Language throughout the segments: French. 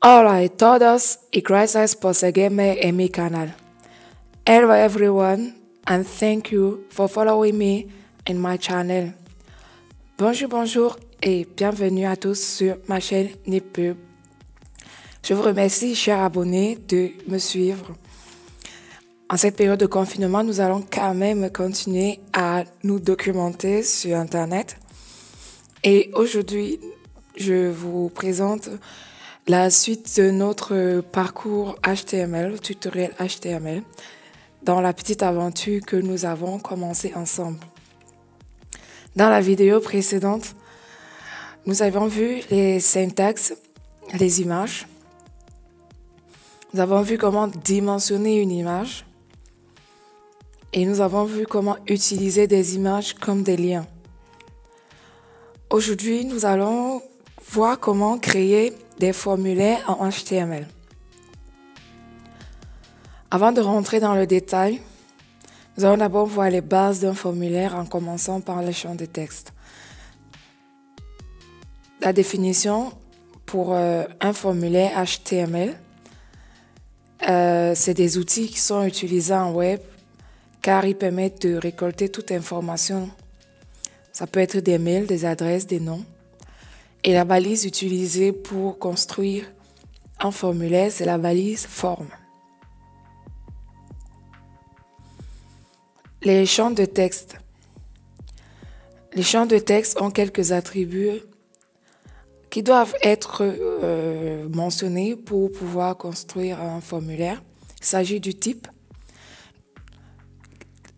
Alright, todos y gracias por seguirme en mi canal. Hello everyone, and thank you for following me in my channel. Bonjour, bonjour et bienvenue à tous sur ma chaîne NIP PUB. Je vous remercie, chers abonnés, de me suivre. En cette période de confinement, nous allons quand même continuer à nous documenter sur Internet. Et aujourd'hui, je vous présente la suite de notre parcours HTML, tutoriel HTML, dans la petite aventure que nous avons commencée ensemble. Dans la vidéo précédente, nous avons vu les syntaxes, les images. Nous avons vu comment dimensionner une image. Et nous avons vu comment utiliser des images comme des liens. Aujourd'hui, nous allons voir comment créer des formulaires en HTML. Avant de rentrer dans le détail, nous allons d'abord voir les bases d'un formulaire en commençant par les champs de texte. La définition pour un formulaire HTML, c'est des outils qui sont utilisés en web car ils permettent de récolter toute information. Ça peut être des mails, des adresses, des noms. Et la balise utilisée pour construire un formulaire, c'est la balise forme. Les champs de texte. Les champs de texte ont quelques attributs qui doivent être mentionnés pour pouvoir construire un formulaire. Il s'agit du type.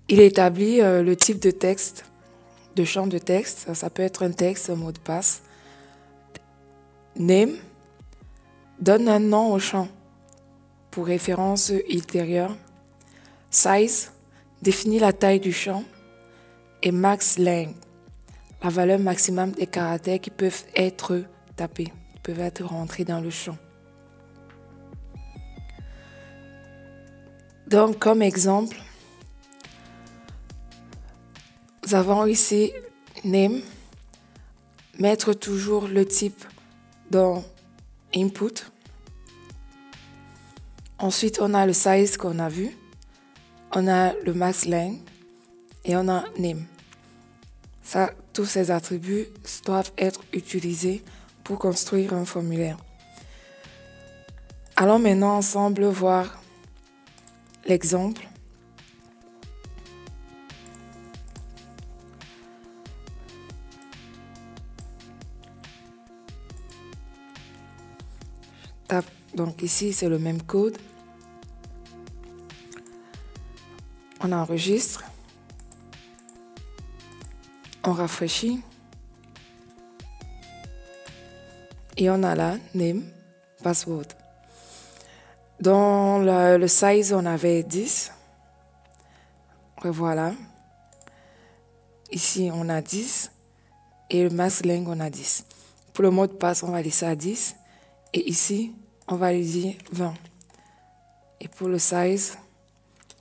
Il établit le type de texte, de champ de texte. Ça peut être un texte, un mot de passe. Name donne un nom au champ pour référence ultérieure. Size définit la taille du champ et max length, la valeur maximum des caractères qui peuvent être tapés, peuvent être rentrés dans le champ. Donc comme exemple, nous avons ici name, mettre toujours le type dans input. Ensuite, on a le size qu'on a vu. On a le max length et on a name. Ça, tous ces attributs doivent être utilisés pour construire un formulaire. Allons maintenant ensemble voir l'exemple. Donc ici, c'est le même code. On enregistre. On rafraîchit. Et on a là, name, password. Dans le size, on avait 10. Revoilà. Ici, on a 10. Et le max length, on a 10. Pour le mot de passe, on va laisser à 10. Et ici, on va lui dire 20. Et pour le size,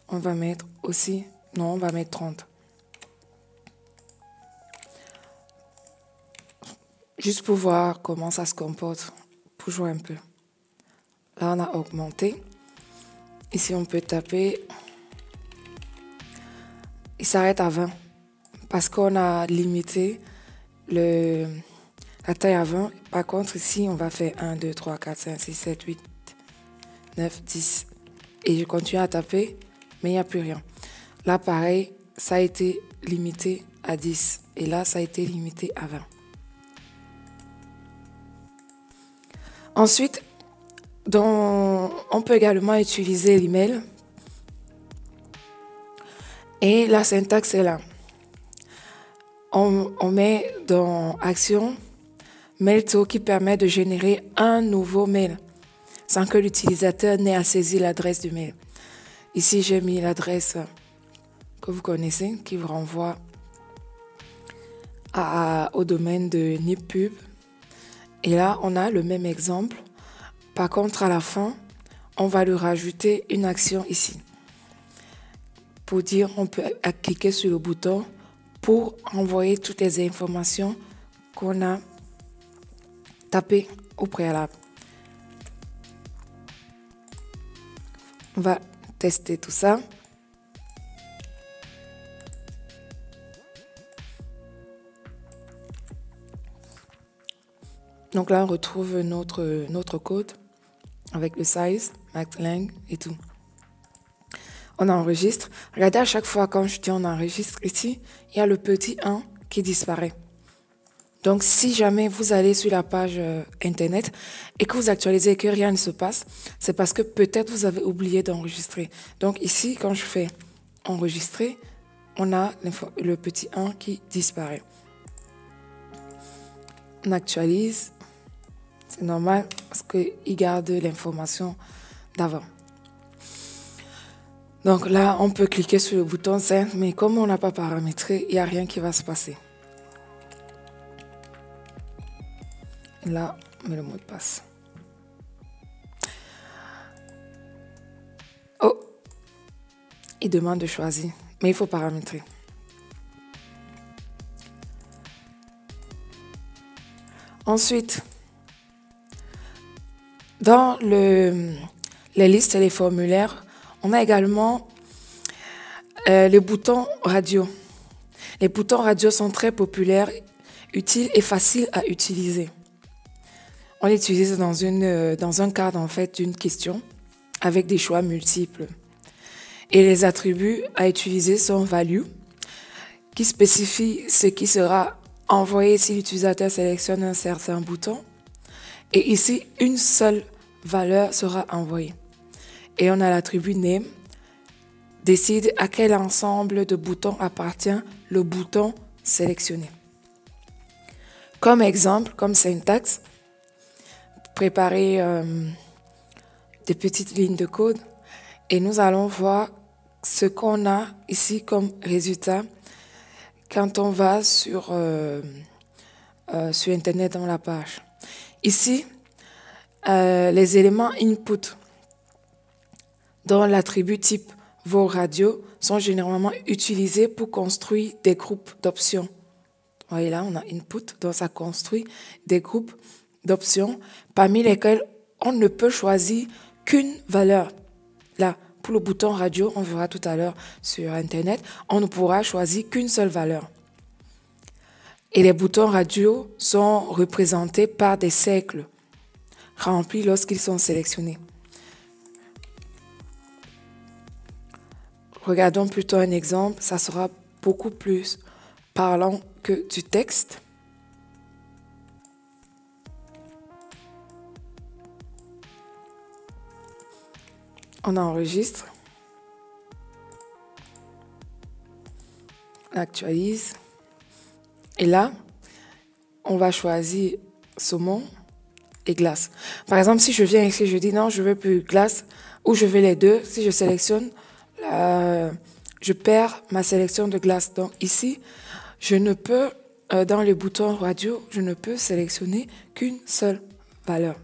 on va mettre aussi... Non, on va mettre 30. Juste pour voir comment ça se comporte, pour jouer un peu. Là, on a augmenté. Ici, on peut taper. Il s'arrête à 20. Parce qu'on a limité la taille à 20. Par contre, ici, on va faire 1, 2, 3, 4, 5, 6, 7, 8, 9, 10. Et je continue à taper, mais il n'y a plus rien. Là, pareil, ça a été limité à 10. Et là, ça a été limité à 20. Ensuite, on peut également utiliser l'email. Et la syntaxe est là. On met dans action... MailTo qui permet de générer un nouveau mail sans que l'utilisateur n'ait à saisir l'adresse du mail. Ici, j'ai mis l'adresse que vous connaissez qui vous renvoie au domaine de NIP PUB. Et là, on a le même exemple. Par contre, à la fin, on va lui rajouter une action ici. Pour dire, on peut cliquer sur le bouton pour envoyer toutes les informations qu'on a tapé au préalable. On va tester tout ça. Donc là, on retrouve notre code avec le size, max length et tout. On enregistre. Regardez, à chaque fois, quand je dis on enregistre ici, il y a le petit 1 qui disparaît. Donc, si jamais vous allez sur la page Internet et que vous actualisez et que rien ne se passe, c'est parce que peut-être vous avez oublié d'enregistrer. Donc ici, quand je fais enregistrer, on a le petit 1 qui disparaît. On actualise. C'est normal parce qu'il garde l'information d'avant. Donc là, on peut cliquer sur le bouton Send, mais comme on n'a pas paramétré, il n'y a rien qui va se passer. Là, on met le mot de passe. Oh, il demande de choisir, mais il faut paramétrer. Ensuite, dans les listes et les formulaires, on a également les boutons radio. Les boutons radio sont très populaires, utiles et faciles à utiliser. On l'utilise dans un cadre en fait d'une question avec des choix multiples. Et les attributs à utiliser sont value, qui spécifie ce qui sera envoyé si l'utilisateur sélectionne un certain bouton. Et ici, une seule valeur sera envoyée. Et on a l'attribut name, décide à quel ensemble de boutons appartient le bouton sélectionné. Comme exemple, comme syntaxe, préparer des petites lignes de code et nous allons voir ce qu'on a ici comme résultat quand on va sur Internet dans la page. Ici, les éléments input dans l'attribut type vos radios sont généralement utilisés pour construire des groupes d'options. Vous voyez là, on a input, donc ça construit des groupes d'options parmi lesquelles on ne peut choisir qu'une valeur. Là, pour le bouton radio, on verra tout à l'heure sur Internet, on ne pourra choisir qu'une seule valeur. Et les boutons radio sont représentés par des cercles remplis lorsqu'ils sont sélectionnés. Regardons plutôt un exemple, ça sera beaucoup plus parlant que du texte. On enregistre, on actualise et là, on va choisir saumon et glace. Par exemple, si je viens ici, je dis non, je veux plus glace ou je veux les deux. Si je sélectionne, je perds ma sélection de glace. Donc ici, je ne peux, dans le bouton radio, je ne peux sélectionner qu'une seule valeur.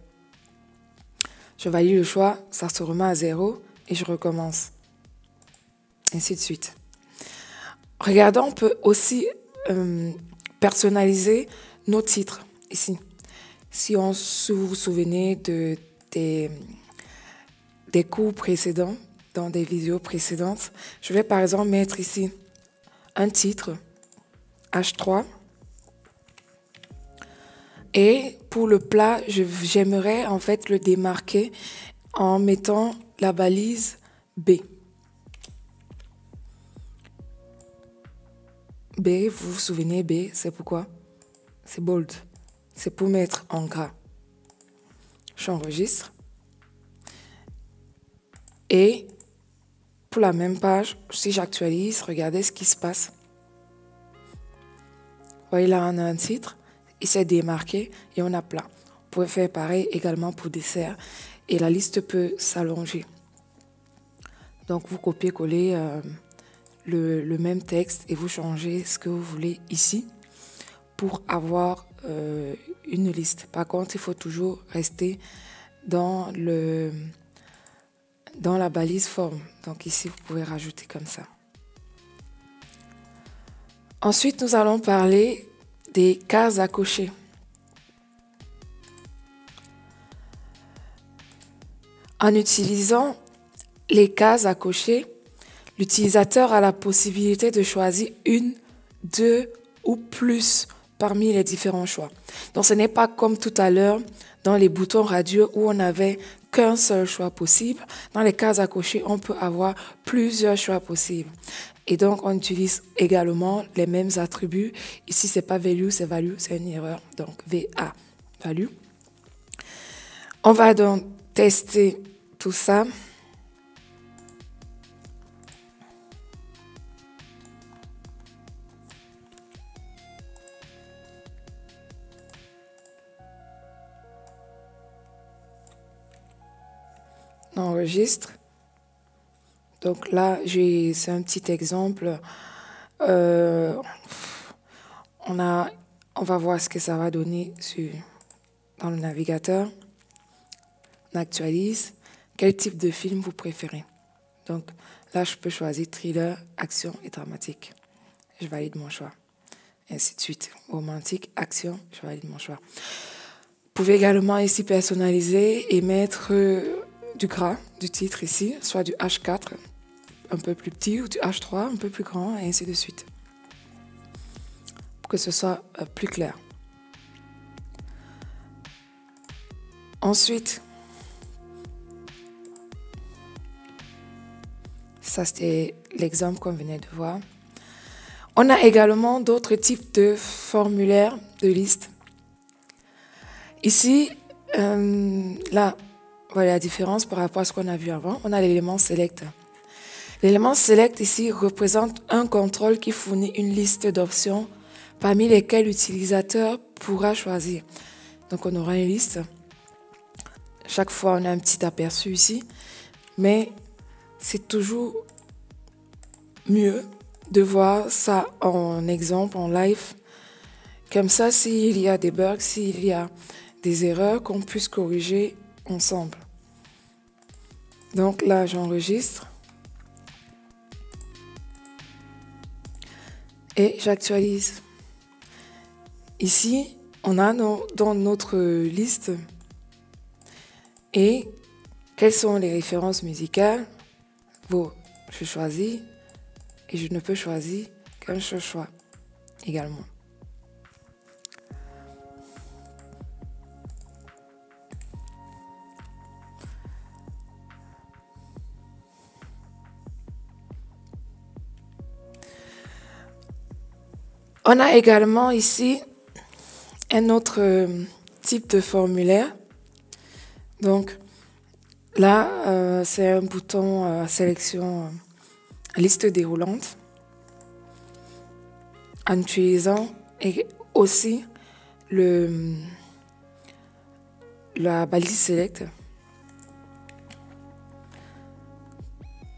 Je valide le choix, ça se remet à 0 et je recommence. Ainsi de suite. Regardons, on peut aussi personnaliser nos titres ici. Si on vous souvenez des cours précédents, dans des vidéos précédentes, je vais par exemple mettre ici un titre H3. Et pour le plat, j'aimerais en fait le démarquer en mettant la balise B. B, vous vous souvenez, B, c'est pourquoi? C'est bold. C'est pour mettre en gras. J'enregistre. Et pour la même page, si j'actualise, regardez ce qui se passe. Vous voyez là, on a un titre. Il s'est démarqué et on a plat. Vous pouvez faire pareil également pour dessert. Et la liste peut s'allonger. Donc vous copiez-collez le même texte et vous changez ce que vous voulez ici pour avoir une liste. Par contre, il faut toujours rester dans la balise forme. Donc ici, vous pouvez rajouter comme ça. Ensuite, nous allons parler des cases à cocher. En utilisant Les cases à cocher, l'utilisateur a la possibilité de choisir une, deux ou plus parmi les différents choix. Donc ce n'est pas comme tout à l'heure dans les boutons radio où on n'avait qu'un seul choix possible. Dans les cases à cocher, on peut avoir plusieurs choix possibles. Et donc on utilise également les mêmes attributs. Ici c'est pas value, c'est value, c'est une erreur. Donc VA, value. On va donc tester tout ça. Enregistre. Donc là, c'est un petit exemple. On va voir ce que ça va donner dans le navigateur. On actualise. Quel type de film vous préférez? Donc là, je peux choisir thriller, action et dramatique. Je valide mon choix. Et ainsi de suite. Romantique, action, je valide mon choix. Vous pouvez également ici personnaliser et mettre du gras du titre ici, soit du H4 un peu plus petit ou du H3 un peu plus grand et ainsi de suite pour que ce soit plus clair. Ensuite, ça c'était l'exemple qu'on venait de voir. On a également d'autres types de formulaires de liste. Ici, là, voilà la différence par rapport à ce qu'on a vu avant. On a l'élément select. L'élément select ici représente un contrôle qui fournit une liste d'options parmi lesquelles l'utilisateur pourra choisir. Donc on aura une liste. Chaque fois on a un petit aperçu ici, mais c'est toujours mieux de voir ça en exemple, en live. Comme ça, s'il y a des bugs, s'il y a des erreurs, qu'on puisse corriger ensemble. Donc là, j'enregistre et j'actualise. Ici, on a dans notre liste et quelles sont les références musicales. Bon, je choisis et je ne peux choisir qu'un seul choix également. On a également ici un autre type de formulaire. Donc là, c'est un bouton sélection liste déroulante en utilisant et aussi la balise select.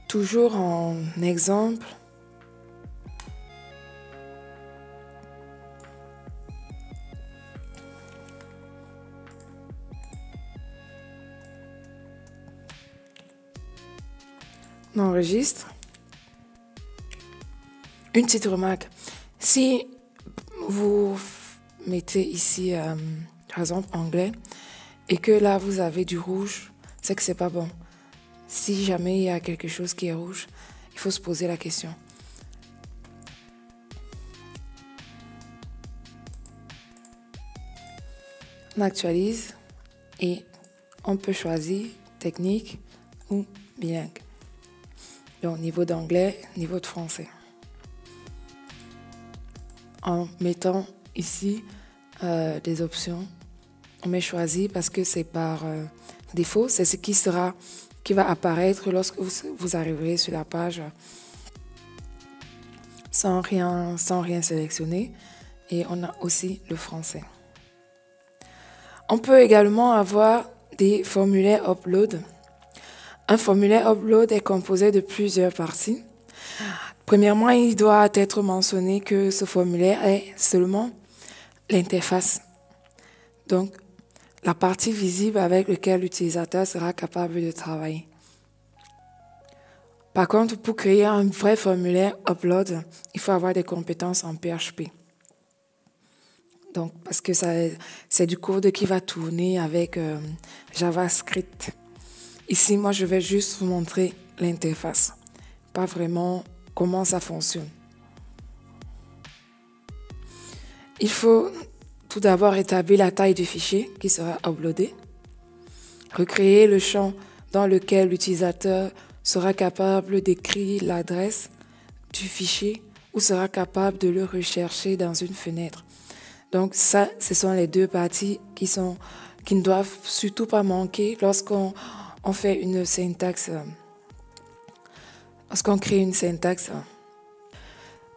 Toujours en exemple. Enregistre. Une petite remarque, si vous mettez ici par exemple anglais et que là vous avez du rouge, c'est que c'est pas bon. Si jamais il y a quelque chose qui est rouge, il faut se poser la question. On actualise et on peut choisir technique ou bilingue. Donc, niveau d'anglais, niveau de français. En mettant ici des options, on met choisi parce que c'est par défaut, c'est ce qui va apparaître lorsque vous arriverez sur la page sans rien sélectionner. Et on a aussi le français. On peut également avoir des formulaires upload. Un formulaire upload est composé de plusieurs parties. Premièrement, il doit être mentionné que ce formulaire est seulement l'interface. Donc, la partie visible avec laquelle l'utilisateur sera capable de travailler. Par contre, pour créer un vrai formulaire upload, il faut avoir des compétences en PHP. Donc, parce que c'est du code qui va tourner avec JavaScript. Ici, moi, je vais juste vous montrer l'interface, pas vraiment comment ça fonctionne. Il faut tout d'abord établir la taille du fichier qui sera uploadé, recréer le champ dans lequel l'utilisateur sera capable d'écrire l'adresse du fichier ou sera capable de le rechercher dans une fenêtre. Donc ça, ce sont les deux parties qui ne doivent surtout pas manquer lorsqu'on fait une syntaxe, lorsqu'on crée une syntaxe.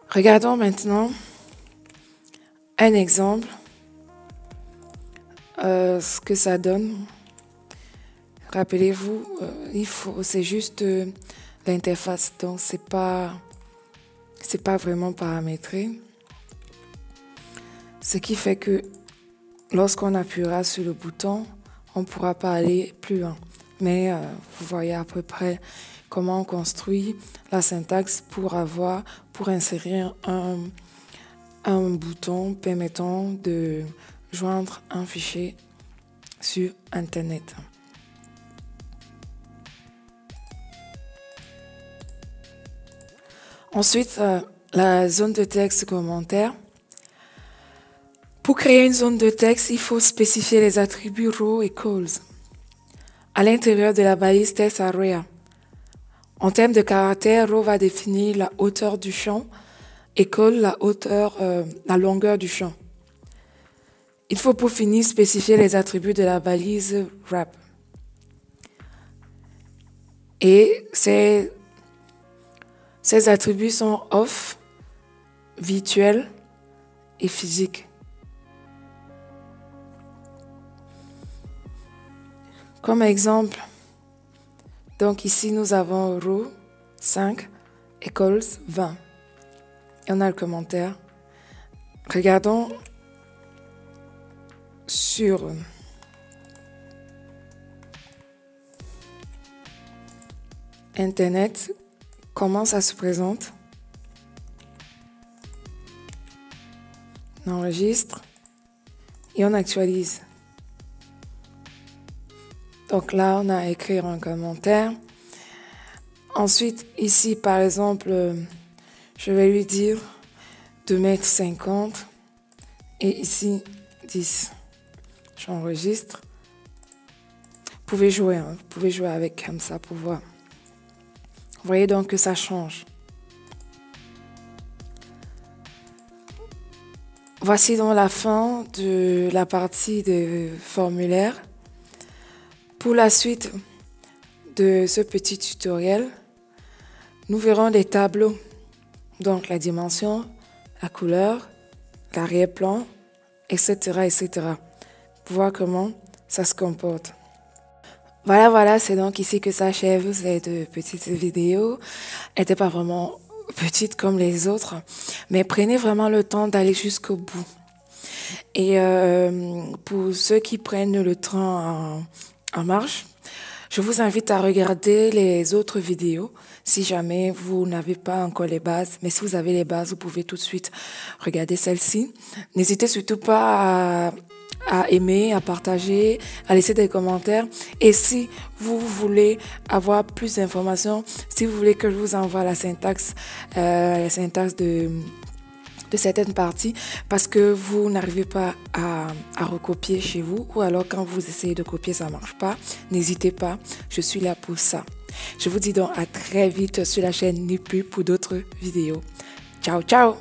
Regardons maintenant un exemple, ce que ça donne. Rappelez-vous, c'est juste l'interface, donc c'est pas vraiment paramétré. Ce qui fait que lorsqu'on appuiera sur le bouton, on ne pourra pas aller plus loin. Mais vous voyez à peu près comment on construit la syntaxe pour insérer un bouton permettant de joindre un fichier sur Internet. Ensuite, la zone de texte commentaire. Pour créer une zone de texte, il faut spécifier les attributs row et calls à l'intérieur de la balise text area. En termes de caractères, row va définir la hauteur du champ et call la longueur du champ. Il faut pour finir spécifier les attributs de la balise wrap. Et ces attributs sont off, virtuel et physique. Comme exemple, donc ici nous avons row 5 et calls 20. Et on a le commentaire. Regardons sur Internet. Comment ça se présente? On enregistre et on actualise. Donc là, on a à écrire un commentaire. Ensuite, ici, par exemple, je vais lui dire de mettre 50 et ici 10. J'enregistre. Vous pouvez jouer, hein? Vous pouvez jouer avec comme ça pour voir. Vous voyez donc que ça change. Voici donc la fin de la partie de formulaire. Pour la suite de ce petit tutoriel, nous verrons des tableaux. Donc la dimension, la couleur, l'arrière-plan, etc., etc. Pour voir comment ça se comporte. Voilà, c'est donc ici que s'achève cette petite vidéo. Elle n'était pas vraiment petite comme les autres, mais prenez vraiment le temps d'aller jusqu'au bout. Et pour ceux qui prennent le train en marche, je vous invite à regarder les autres vidéos si jamais vous n'avez pas encore les bases. Mais si vous avez les bases, vous pouvez tout de suite regarder celle-ci. N'hésitez surtout pas à aimer, à partager, à laisser des commentaires. Et si vous voulez avoir plus d'informations, si vous voulez que je vous envoie la syntaxe de certaines parties, parce que vous n'arrivez pas à recopier chez vous, ou alors quand vous essayez de copier, ça ne marche pas, n'hésitez pas, je suis là pour ça. Je vous dis donc à très vite sur la chaîne NIP PUB pour d'autres vidéos. Ciao, ciao!